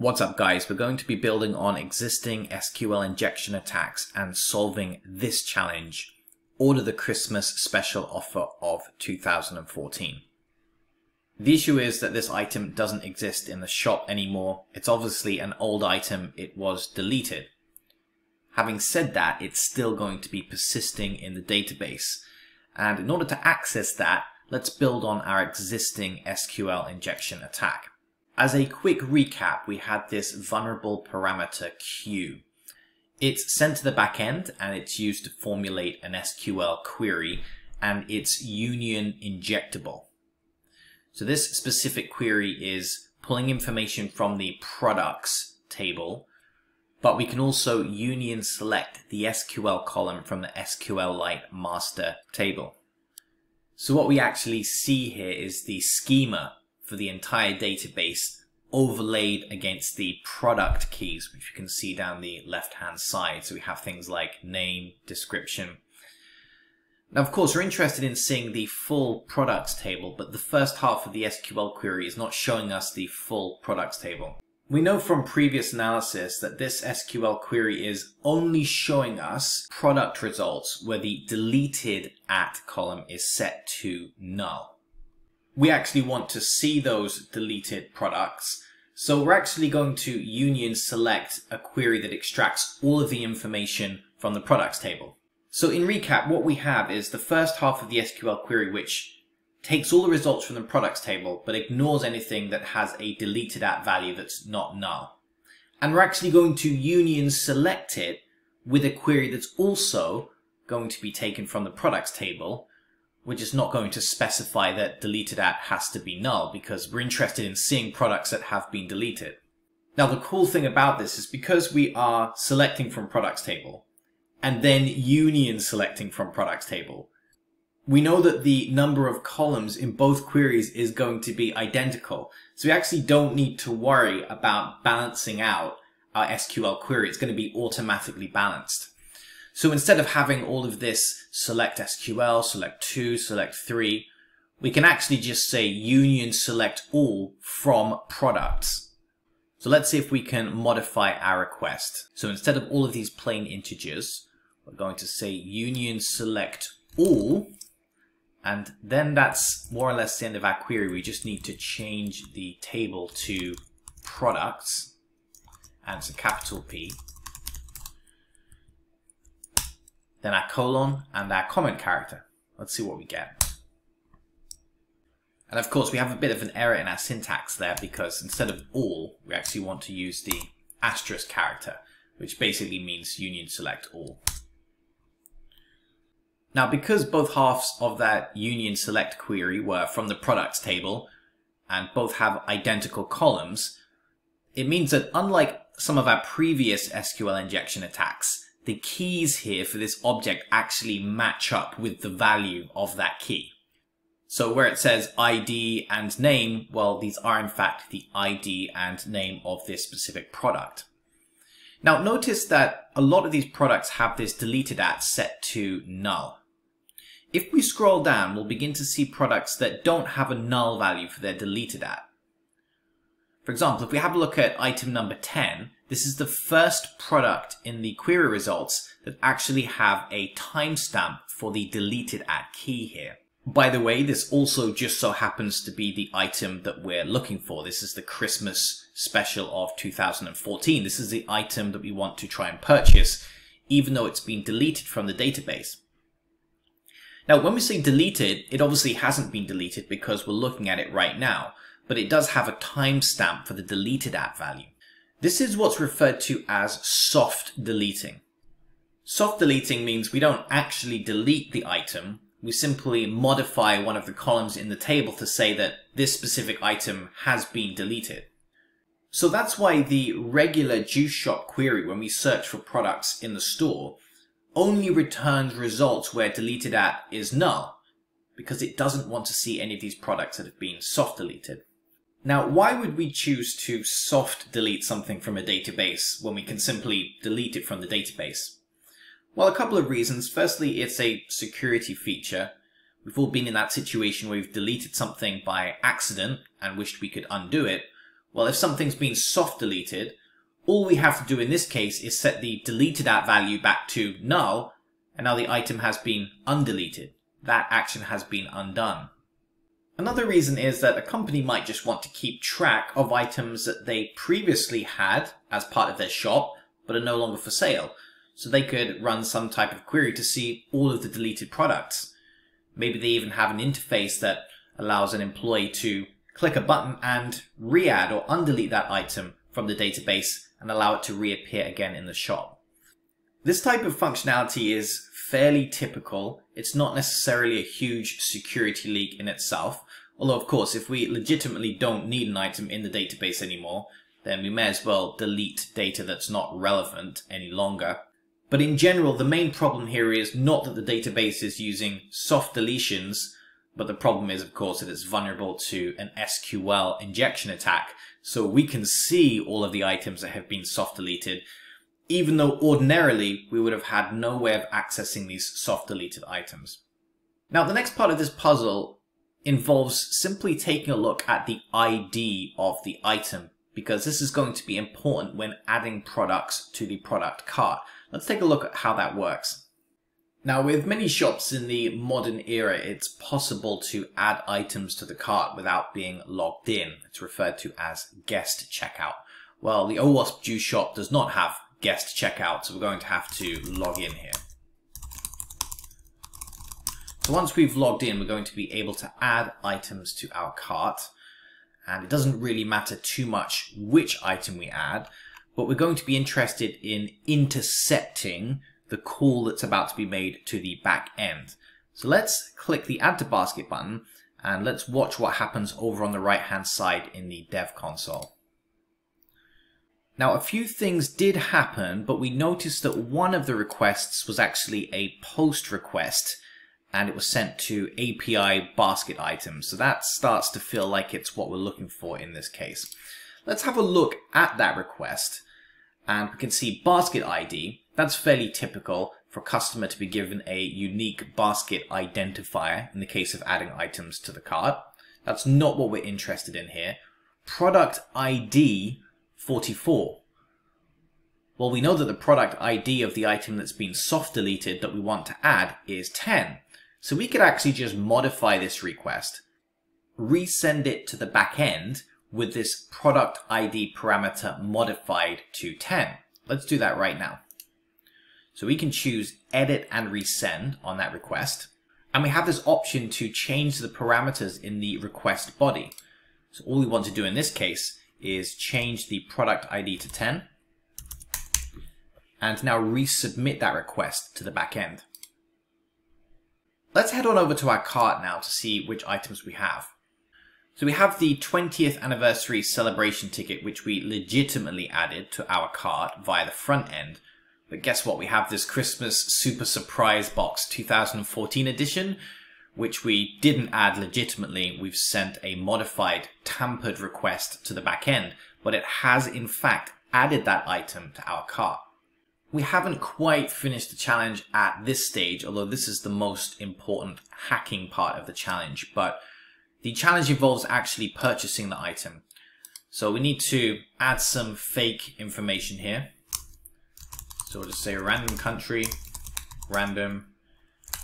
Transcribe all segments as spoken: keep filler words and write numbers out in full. What's up guys, we're going to be building on existing S Q L injection attacks and solving this challenge, Order the Christmas Special Offer of two thousand fourteen. The issue is that this item doesn't exist in the shop anymore. It's obviously an old item, it was deleted. Having said that, it's still going to be persisting in the database. And in order to access that, let's build on our existing S Q L injection attack. As a quick recap, we had this vulnerable parameter Q. It's sent to the backend and it's used to formulate an S Q L query, and it's union injectable. So this specific query is pulling information from the products table, but we can also union select the S Q L column from the SQLite master table. So what we actually see here is the schema for the entire database overlaid against the product keys, which you can see down the left hand side. So we have things like name, description. Now of course we're interested in seeing the full products table, but the first half of the S Q L query is not showing us the full products table. We know from previous analysis that this S Q L query is only showing us product results where the deleted at column is set to null. We actually want to see those deleted products. So we're actually going to union select a query that extracts all of the information from the products table. So in recap, what we have is the first half of the S Q L query, which takes all the results from the products table, but ignores anything that has a deleted at value that's not null. And we're actually going to union select it with a query that's also going to be taken from the products table, which is not going to specify that deleted at has to be null, because we're interested in seeing products that have been deleted. Now the cool thing about this is because we are selecting from products table and then union selecting from products table, we know that the number of columns in both queries is going to be identical. So we actually don't need to worry about balancing out our S Q L query. It's going to be automatically balanced. So instead of having all of this select S Q L, select two, select three, we can actually just say union select all from products. So let's see if we can modify our request. So instead of all of these plain integers, we're going to say union select all, and then that's more or less the end of our query. We just need to change the table to products, and it's a capital P. Then our colon and our comment character. Let's see what we get. And of course we have a bit of an error in our syntax there, because instead of all, we actually want to use the asterisk character, which basically means union select all. Now because both halves of that union select query were from the products table and both have identical columns, it means that unlike some of our previous S Q L injection attacks, the keys here for this object actually match up with the value of that key. So where it says I D and name, well, these are in fact the I D and name of this specific product. Now notice that a lot of these products have this deleted at set to null. If we scroll down, we'll begin to see products that don't have a null value for their deleted at. For example, if we have a look at item number ten, this is the first product in the query results that actually have a timestamp for the deleted at key here. By the way, this also just so happens to be the item that we're looking for. This is the Christmas special of two thousand fourteen. This is the item that we want to try and purchase, even though it's been deleted from the database. Now, when we say deleted, it obviously hasn't been deleted because we're looking at it right now, but it does have a timestamp for the deleted at value. This is what's referred to as soft deleting. Soft deleting means we don't actually delete the item, we simply modify one of the columns in the table to say that this specific item has been deleted. So that's why the regular Juice Shop query, when we search for products in the store, only returns results where deleted at is null, because it doesn't want to see any of these products that have been soft deleted. Now, why would we choose to soft delete something from a database when we can simply delete it from the database? Well, a couple of reasons. Firstly, it's a security feature. We've all been in that situation where we've deleted something by accident and wished we could undo it, Well, if something's been soft deleted, all we have to do in this case is set the deleted at value back to null, and now the item has been undeleted. That action has been undone. Another reason is that a company might just want to keep track of items that they previously had as part of their shop, but are no longer for sale. So they could run some type of query to see all of the deleted products. Maybe they even have an interface that allows an employee to click a button and re-add or undelete that item from the database and allow it to reappear again in the shop. This type of functionality is fairly typical. It's not necessarily a huge security leak in itself. Although, of course, if we legitimately don't need an item in the database anymore, then we may as well delete data that's not relevant any longer. But in general, the main problem here is not that the database is using soft deletions, but the problem is, of course, that it's vulnerable to an S Q L injection attack. So we can see all of the items that have been soft deleted, even though ordinarily we would have had no way of accessing these soft deleted items. Now, the next part of this puzzle involves simply taking a look at the I D of the item, because this is going to be important when adding products to the product cart. Let's take a look at how that works. Now, with many shops in the modern era, it's possible to add items to the cart without being logged in. It's referred to as guest checkout. Well, the OWASP Juice Shop does not have guest checkout, so we're going to have to log in here. So once we've logged in, we're going to be able to add items to our cart. And it doesn't really matter too much which item we add, but we're going to be interested in intercepting the call that's about to be made to the back end. So let's click the Add to Basket button and let's watch what happens over on the right hand side in the Dev Console. Now, a few things did happen, but we noticed that one of the requests was actually a post request and it was sent to A P I basket items. So that starts to feel like it's what we're looking for in this case. Let's have a look at that request. And we can see basket I D. That's fairly typical for a customer to be given a unique basket identifier in the case of adding items to the cart. That's not what we're interested in here. Product I D forty-four. Well, we know that the product I D of the item that's been soft deleted that we want to add is ten. So we could actually just modify this request, resend it to the back end with this product I D parameter modified to ten. Let's do that right now. So we can choose edit and resend on that request. And we have this option to change the parameters in the request body. So all we want to do in this case is change the product I D to ten and now resubmit that request to the back end. Let's head on over to our cart now to see which items we have. So we have the twentieth anniversary celebration ticket, which we legitimately added to our cart via the front end. But guess what? We have this Christmas Super Surprise Box two thousand fourteen edition, which we didn't add legitimately. We've sent a modified, tampered request to the back end, but it has in fact added that item to our cart. We haven't quite finished the challenge at this stage, although this is the most important hacking part of the challenge, but the challenge involves actually purchasing the item. So we need to add some fake information here. So we'll just say random country, random.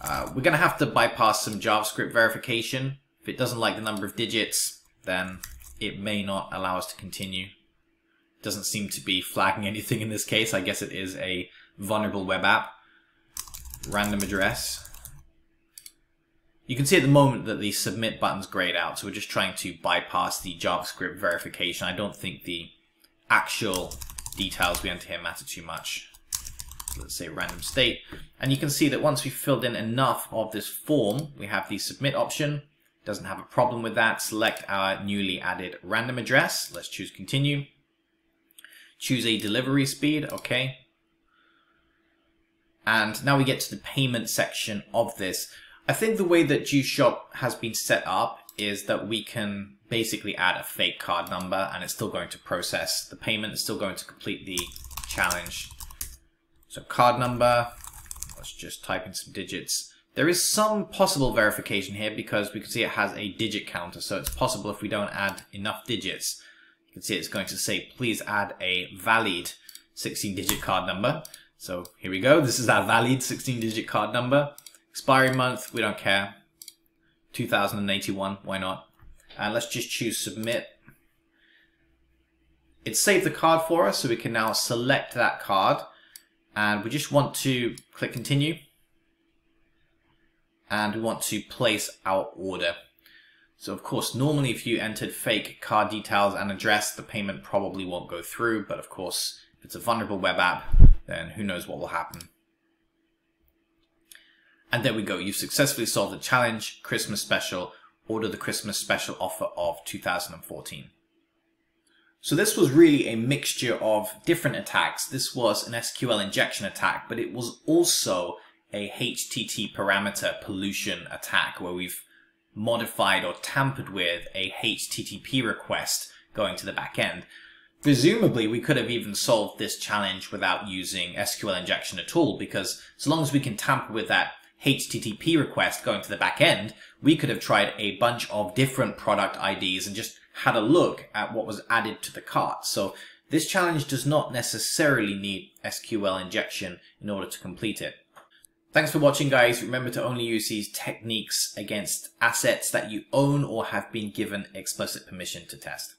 Uh, we're going to have to bypass some JavaScript verification. If it doesn't like the number of digits, then it may not allow us to continue. It doesn't seem to be flagging anything in this case. I guess it is a vulnerable web app. Random address. You can see at the moment that the submit button's grayed out. So we're just trying to bypass the JavaScript verification. I don't think the actual details we enter here matter too much. Let's say random state, and you can see that once we've filled in enough of this form, we have the submit option. Doesn't have a problem with that. Select our newly added random address. Let's choose continue. Choose a delivery speed. Okay. And now we get to the payment section of this. I think the way that Juice Shop has been set up is that we can basically add a fake card number and it's still going to process the payment. It's still going to complete the challenge. So card number, let's just type in some digits. There is some possible verification here because we can see it has a digit counter. So it's possible if we don't add enough digits, You can see it's going to say, please add a valid sixteen digit card number. So here we go. This is our valid sixteen digit card number. Expiry month, we don't care. two thousand eighty-one, why not? And let's just choose submit. It saved the card for us, so we can now select that card. And we just want to click continue. And we want to place our order. So of course, normally if you entered fake card details and address, the payment probably won't go through. But of course, if it's a vulnerable web app, then who knows what will happen. And there we go. You've successfully solved the challenge, Christmas special. Order the Christmas special offer of two thousand fourteen. So this was really a mixture of different attacks. This was an S Q L injection attack, but it was also a H T T P parameter pollution attack where we've modified or tampered with a H T T P request going to the back end. Presumably, we could have even solved this challenge without using S Q L injection at all, because so long as we can tamper with that H T T P request going to the back end, we could have tried a bunch of different product I Ds and just had a look at what was added to the cart. So this challenge does not necessarily need S Q L injection in order to complete it. Thanks for watching, guys. Remember to only use these techniques against assets that you own or have been given explicit permission to test.